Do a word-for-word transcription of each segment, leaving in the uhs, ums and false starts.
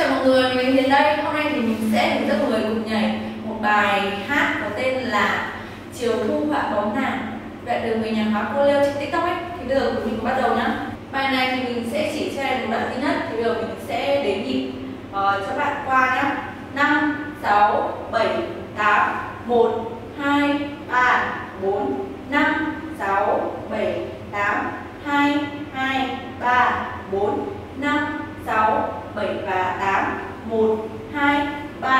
Chào mọi người, mình đến đây. Hôm nay thì mình sẽ hướng dẫn mọi người cùng nhảy một bài hát có tên là Chiều Thu Họa Bóng Nàng, đoạn từ người nhà hóa cô Liêu trên TikTok ấy. Thì bây giờ mình bắt đầu nhá. Bài này thì mình sẽ chỉ cho em một đoạn duy nhất. Thì bây giờ mình sẽ đếm nhịp uh, cho bạn qua nhá. năm, sáu, bảy, tám, một, hai, ba, bốn, năm, sáu, bảy, tám, hai, hai, ba, bốn, năm, sáu, bảy, tám, hai, hai, ba,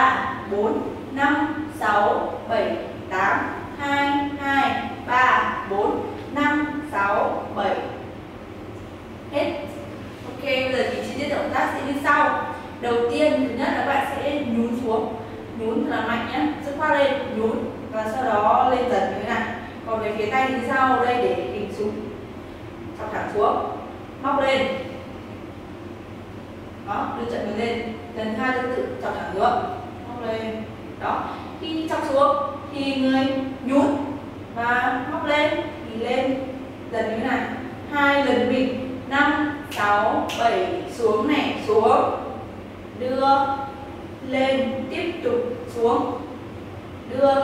bốn, năm, sáu, bảy, tám, hai, hai, ba, bốn, năm, sáu, bảy. Hết. Ok, bây giờ thì chi tiết động tác sẽ như sau. Đầu tiên, thứ nhất là bạn sẽ nhún xuống. Nhún là mạnh nhé, sức khoát lên, nhún và sau đó lên dần như thế này. Còn về phía tay như sau, đây để đỉnh xuống, chọc thẳng xuống, móc lên. Đó, đưa chân mình lên, lần hai tương tự, chọc thẳng xuống, móc lên. Đó, khi chọc xuống thì người nhún và móc lên thì lên dần như thế này. Hai lần bịt, năm, sáu, bảy, xuống này, xuống, đưa lên, tiếp tục xuống, đưa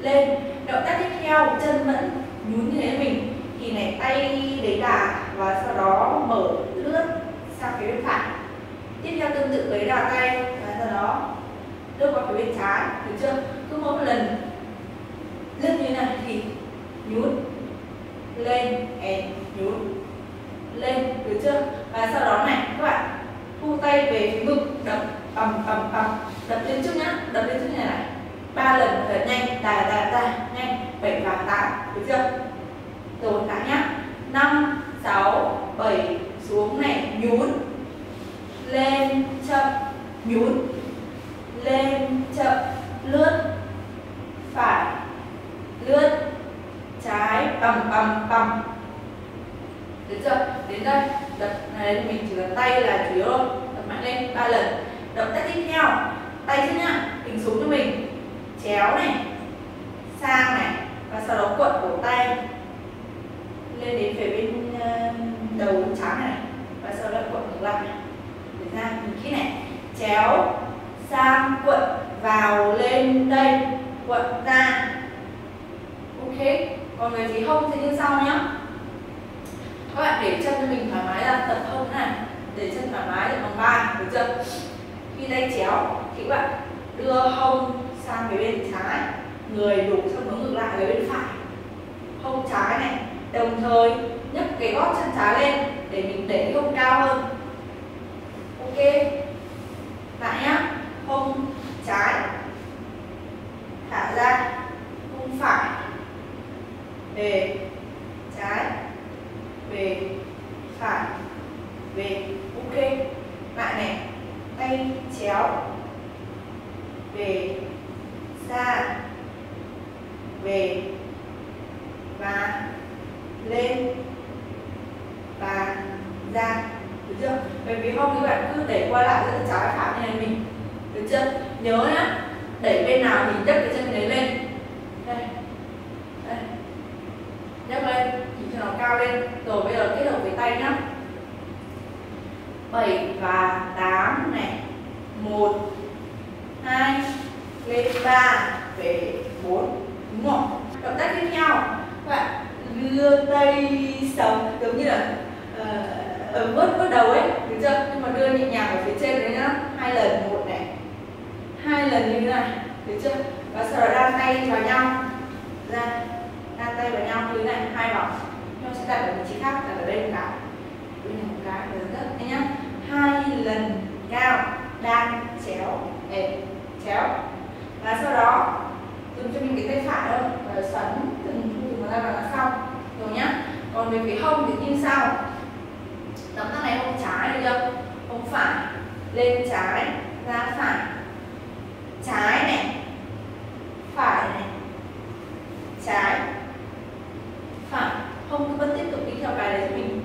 lên. Động tác tiếp theo chân vẫn nhún như thế mình thì này, tay đấy đà và sau đó mở lướt sang phía bên phải. Tiếp theo tương tự đấy đà tay và sau đó đưa qua phía bên trái, được chưa? Cứ mỗi lần lướt như này thì nhún lên, and nhún lên, được chưa? Và sau đó này các bạn thu tay về phía ngực, đập ầm ầm ầm, đập lên trước nhá, đập lên trước như này, ba lần thật nhanh, tà tà tà nhanh, bảy và tám, được chưa? Rồi cả nhá, năm, sáu, bảy, xuống này, nhún lên chậm, nhún lên chậm, lướt phải, lướt trái, bầm bầm bầm, được chưa? Đến đây đập này mình chỉ cần tay là chủ yếu thôi, đập mạnh lên ba lần. Động tác tiếp theo tay trước nhá, bình xuống cho mình, chéo này, sang này và sau đó cuộn cổ tay lên đến phía bên đầu trắng này và sau đó cuộn ngược lại này, để ra mình khi này chéo sang, cuộn vào lên đây, cuộn ra. Ok, còn về phía hông thì như sau nhé. Các bạn để chân cho mình thoải mái ra, tập hông này, để chân thoải mái để bằng vai, được chưa? Khi tay chéo thì các bạn đưa hông sang phía bên trái, người đủ sang hướng ngược lại về bên phải, hông trái này, đồng thời nhấc cái gót chân trái lên để mình đẩy hông cao hơn. Ok, lại nhá, hông trái thả ra, hông phải về trái, về phải, về. Ok, lại này, tay chéo về xa, về và lên và ra, được chưa? Bởi vì không các bạn cứ đẩy qua lại giữa trái phải như này mình, được chưa? Nhớ nhá, đẩy bên nào mình đắp cái chân đấy lên, đây đây, đắp lên thì cho nó cao lên. Rồi bây giờ kết hợp với tay nhá, bảy và tám này, một, hai, lên ba, về bốn, đúng không? Động tác tiếp theo các bạn đưa tay sống giống như là uh, ở vớt vớt đầu ấy, được chưa? Nhưng mà đưa nhẹ nhàng ở phía trên đấy nhá, hai lần, một này, hai lần như thế này, được chưa? Và sau đó đan tay vào nhau, ra đan tay vào nhau như thế này, hai vòng, nó sẽ đặt ở vị trí khác, đặt ở đây một cái, đây một cái, rất nhanh nhá, hai lần cao, đan chéo, ép chéo và sau đó dùng cho mình cái tay phải thôi và xoắn từng từng ra là xong rồi nhá. Còn về phía hông thì như sau, động tác này hông trái, được chưa? Hông phải lên trái, ra phải, trái này, phải này, trái, phải, hông vẫn tiếp tục đi theo bài này cho mình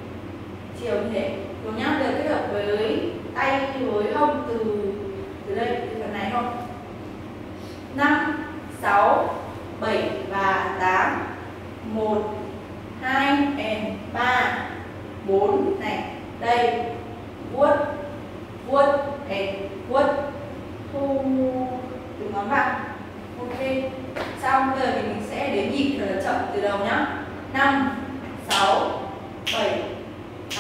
chiều như thế, rồi nhá. Được, kết hợp với tay với hông từ từ đây từ phần này không, năm, sáu, bảy và tám, một, hai and ba, bốn này, đây vuốt vuốt and vuốt thu từ ngón vào. Ok, xong bây giờ thì mình sẽ đến nhịp thật là chậm từ đầu nhá. Năm sáu bảy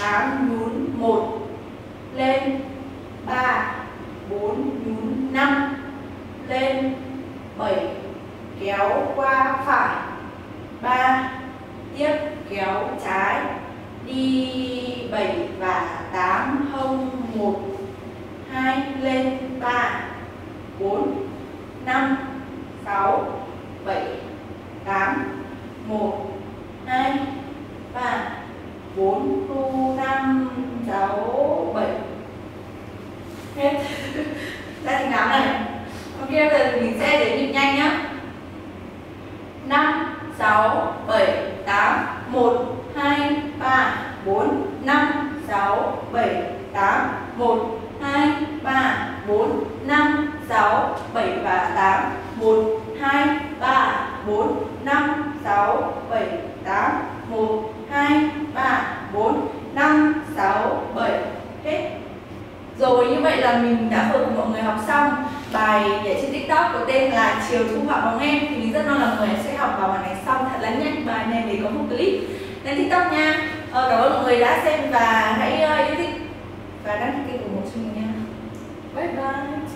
tám nhún một lên, ba bốn nhún năm lên, bảy kéo qua phải, ba tiếp kéo trái đi bảy và tám hông một, hai lên, ba bốn năm sáu bảy tám một hai ba bốn thu năm sáu bảy. Hết ra thành đám này. Ok, bây giờ mình sẽ đến nhịp nhanh nhá. Năm sáu bảy tám một hai ba bốn năm sáu bảy tám một hai ba bốn năm sáu bảy và tám. Một hai ba bốn năm sáu bảy tám một hai ba bốn năm sáu bảy. Hết rồi, như vậy là mình đã vừa cùng mọi người học xong bài nhảy trên TikTok có tên là Chiều Thu Họa Bóng Em. Thì mình rất mong là mọi người sẽ học vào bài này xong thật là nhanh. Bài này mình có một clip lên TikTok nha. Ờ, cảm ơn mọi người đã xem và hãy yêu thích và đăng ký kênh của một chương trình nha. Bye bye.